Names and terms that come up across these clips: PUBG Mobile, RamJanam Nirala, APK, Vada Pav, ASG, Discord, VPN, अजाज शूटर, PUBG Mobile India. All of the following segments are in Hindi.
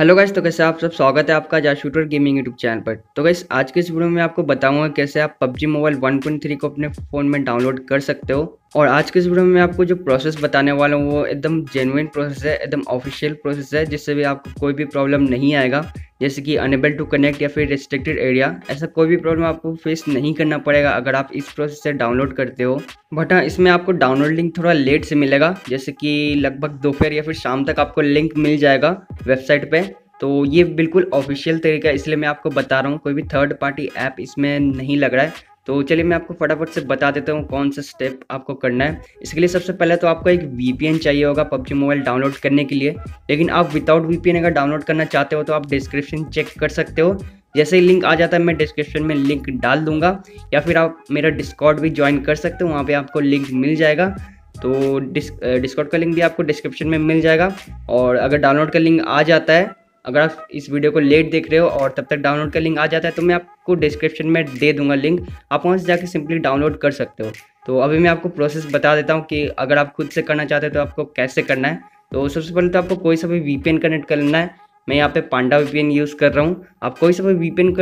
हेलो गाइस, तो कैसे आप सब, स्वागत है आपका अजाज शूटर gaming YouTube channel पर। तो गाइस, आज के इस वीडियो में आपको बताऊंगा कैसे आप PUBG मोबाइल 1.3 को अपने फ़ोन में डाउनलोड कर सकते हो। और आज के इस वीडियो में आपको जो प्रोसेस बताने वाला हूँ वो एकदम जेन्युइन प्रोसेस है, एकदम ऑफिशियल प्रोसेस है, जिससे भी आपको कोई भी प्रॉब्लम नहीं आएगा, जैसे कि अनेबल टू कनेक्ट या फिर रिस्ट्रिक्टेड एरिया। ऐसा कोई भी प्रॉब्लम आपको फेस नहीं करना पड़ेगा अगर आप इस प्रोसेस से डाउनलोड करते हो। बट हाँ, इसमें आपको डाउनलोड लिंक थोड़ा लेट से मिलेगा, जैसे कि लगभग दोपहर या फिर शाम तक आपको लिंक मिल जाएगा वेबसाइट पे। तो ये बिल्कुल ऑफिशियल तरीका है, इसलिए मैं आपको बता रहा हूँ, कोई भी थर्ड पार्टी ऐप इसमें नहीं लग रहा है। तो चलिए मैं आपको फटाफट से बता देता हूँ कौन सा स्टेप आपको करना है। इसके लिए सबसे पहले तो आपको एक VPN चाहिए होगा PUBG मोबाइल डाउनलोड करने के लिए। लेकिन आप विदाउट VPN अगर डाउनलोड करना चाहते हो तो आप डिस्क्रिप्शन चेक कर सकते हो, जैसे ही लिंक आ जाता है मैं डिस्क्रिप्शन में लिंक डाल दूंगा, या फिर आप मेरा डिस्कॉर्ड भी ज्वाइन कर सकते हो, वहाँ पर आपको लिंक मिल जाएगा। तो डिस्कॉर्ड का लिंक भी आपको डिस्क्रिप्शन में मिल जाएगा। और अगर डाउनलोड का लिंक आ जाता है, अगर आप इस वीडियो को लेट देख रहे हो और तब तक डाउनलोड का लिंक आ जाता है, तो मैं आपको डिस्क्रिप्शन में दे दूंगा लिंक, आप वहाँ से जाके सिंपली डाउनलोड कर सकते हो। तो अभी मैं आपको प्रोसेस बता देता हूँ कि अगर आप खुद से करना चाहते हो तो आपको कैसे करना है। तो सबसे पहले तो आपको कोई सा भी VPN कनेक्ट करना है। मैं यहाँ पे पांडा VPN यूज़ कर रहा हूँ, आप कोई सा भी VPN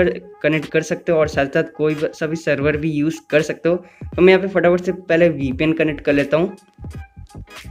कनेक्ट कर सकते हो और साथ साथ कोई सा भी सर्वर भी यूज़ कर सकते हो। तो मैं यहाँ पे फटाफट से पहले VPN कनेक्ट कर लेता हूँ।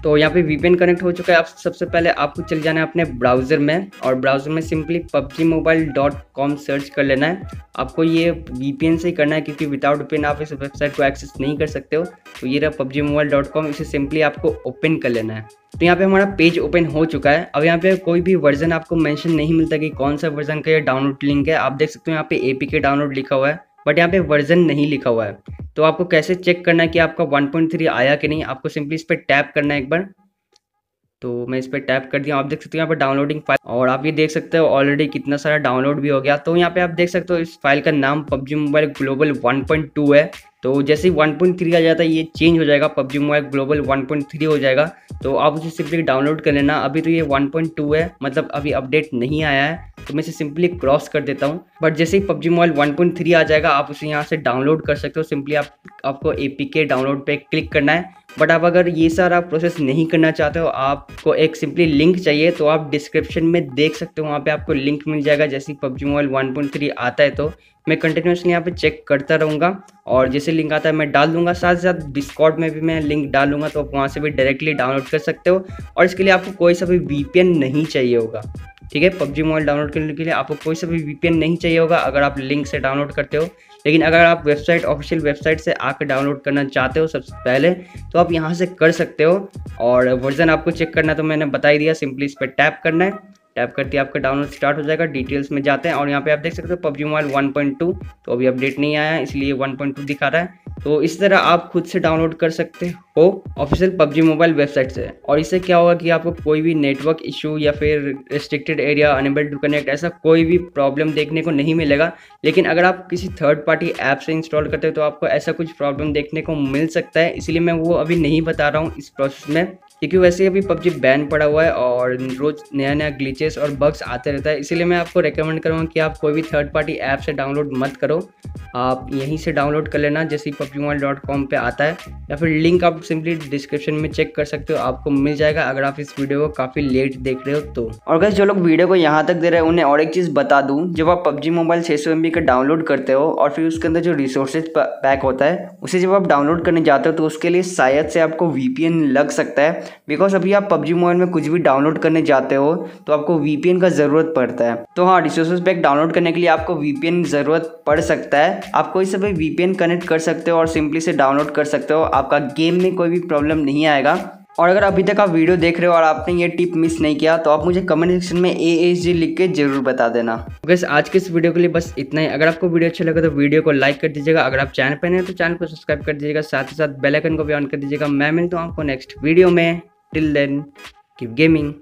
तो यहाँ पे VPN कनेक्ट हो चुका है। आप सबसे पहले आपको चले जाना है अपने ब्राउज़र में, और ब्राउज़र में सिंपली PUBGmobile.com सर्च कर लेना है। आपको ये VPN से ही करना है, क्योंकि विदाउट VPN आप इस वेबसाइट को एक्सेस नहीं कर सकते हो। तो ये रहा PUBGmobile.com, इसे सिंपली आपको ओपन कर लेना है। तो यहाँ पे हमारा पेज ओपन हो चुका है। अब यहाँ पे कोई भी वर्जन आपको मेंशन नहीं मिलता कि कौन सा वर्जन का ये डाउनलोड लिंक है। आप देख सकते हो यहाँ पे APK डाउनलोड लिखा हुआ है, बट यहाँ पे वर्जन नहीं लिखा हुआ है। तो आपको कैसे चेक करना है कि आपका 1.3 आया कि नहीं, आपको सिंपली इस पर टैप करना है एक बार। तो मैं इस पर टैप कर दिया, आप देख सकते हो यहाँ पर डाउनलोडिंग फाइल, और आप ये देख सकते हो ऑलरेडी कितना सारा डाउनलोड भी हो गया। तो यहाँ पे आप देख सकते हो इस फाइल का नाम PUBG मोबाइल ग्लोबल 1.2 है। तो जैसे ही 1.3 आ जाता है ये चेंज हो जाएगा, PUBG मोबाइल ग्लोबल 1.3 हो जाएगा। तो आप उसे सिंपली डाउनलोड कर लेना। अभी तो ये 1.2 है, मतलब अभी अपडेट नहीं आया है, तो मैं इसे सिंपली क्रॉस कर देता हूँ। बट जैसे ही PUBG मोबाइल 1.3 आ जाएगा आप उसे यहाँ से डाउनलोड कर सकते हो। सिंपली आपको APK डाउनलोड पे क्लिक करना है। बट आप अगर ये सारा प्रोसेस नहीं करना चाहते हो, आपको एक सिंपली लिंक चाहिए, तो आप डिस्क्रिप्शन में देख सकते हो, वहाँ पे आपको लिंक मिल जाएगा। जैसे ही PUBG मोबाइल 1.3 आता है तो मैं कंटिन्यूसली यहाँ पे चेक करता रहूँगा, और जैसे लिंक आता है मैं डाल दूंगा। साथ साथ डिस्कॉर्ड में भी मैं लिंक डालूंगा, तो आप वहाँ से भी डायरेक्टली डाउनलोड कर सकते हो। और इसके लिए आपको कोई सा भी VPN नहीं चाहिए होगा, ठीक है। PUBG मोबाइल डाउनलोड करने के लिए आपको कोई सा भी VPN नहीं चाहिए होगा अगर आप लिंक से डाउनलोड करते हो। लेकिन अगर आप वेबसाइट, ऑफिशियल वेबसाइट से आकर डाउनलोड करना चाहते हो सबसे पहले, तो आप यहाँ से कर सकते हो। और वर्जन आपको चेक करना तो मैंने बता ही दिया, सिंपली इस पर टैप करना है। टैप करते ही आपका डाउनलोड स्टार्ट हो जाएगा। डिटेल्स में जाते हैं और यहाँ पे आप देख सकते हो PUBG मोबाइल 1.2, तो अभी अपडेट नहीं आया है इसलिए 1.2 दिखा रहा है। तो इस तरह आप खुद से डाउनलोड कर सकते हो ऑफिशियल PUBG मोबाइल वेबसाइट से। और इससे क्या होगा कि आपको कोई भी नेटवर्क इशू या फिर restricted area, unable to connect, ऐसा कोई भी प्रॉब्लम देखने को नहीं मिलेगा। लेकिन अगर आप किसी थर्ड पार्टी ऐप से इंस्टॉल करते हो तो आपको ऐसा कुछ प्रॉब्लम देखने को मिल सकता है, इसलिए मैं वो अभी नहीं बता रहा हूँ इस प्रोसेस में, क्योंकि वैसे अभी PUBG बैन पड़ा हुआ है और रोज़ नया नया ग्लिचेस और बग्स आते रहता है। इसलिए मैं आपको रेकमेंड करूँगा कि आप कोई भी थर्ड पार्टी ऐप से डाउनलोड मत करो, आप यहीं से डाउनलोड कर लेना जैसे PUBGmobile.com पे आता है, या फिर लिंक आप सिंपली डिस्क्रिप्शन में चेक कर सकते हो, आपको मिल जाएगा अगर आप इस वीडियो को काफ़ी लेट देख रहे हो तो। और गाइस, जो लोग वीडियो को यहाँ तक दे रहे हैं उन्हें और एक चीज़ बता दूँ, जब आप PUBG मोबाइल 600 MB का डाउनलोड करते हो और फिर उसके अंदर जो रिसोर्सेज पैक होता है उसे जब आप डाउनलोड करने जाते हो, तो उसके लिए शायद से आपको VPN लग सकता है। बिकॉज अभी आप PUBG मोबाइल में कुछ भी डाउनलोड करने जाते हो तो आपको VPN का ज़रूरत पड़ता है। तो हाँ, रिसोर्सेज पैक डाउनलोड करने के लिए आपको VPN ज़रूरत पड़ सकता है। आप कोई से भी VPN कनेक्ट कर सकते हो और सिंपली से डाउनलोड कर सकते हो, आपका गेम में कोई भी प्रॉब्लम नहीं आएगा। और अगर अभी तक आप वीडियो देख रहे हो और आपने ये टिप मिस नहीं किया तो आप मुझे कमेंट सेक्शन में ASG लिख के जरूर बता देना। गाइस, आज के इस वीडियो के लिए बस इतना ही। अगर आपको वीडियो अच्छा लगा तो वीडियो को लाइक कर दीजिएगा, अगर आप चैनल पर नए तो चैनल को सब्सक्राइब कर दीजिएगा, साथ ही साथ बेल आइकन को भी ऑन कर दीजिएगा। मैं मिलता हूँ आपको नेक्स्ट वीडियो में। Till then keep gaming.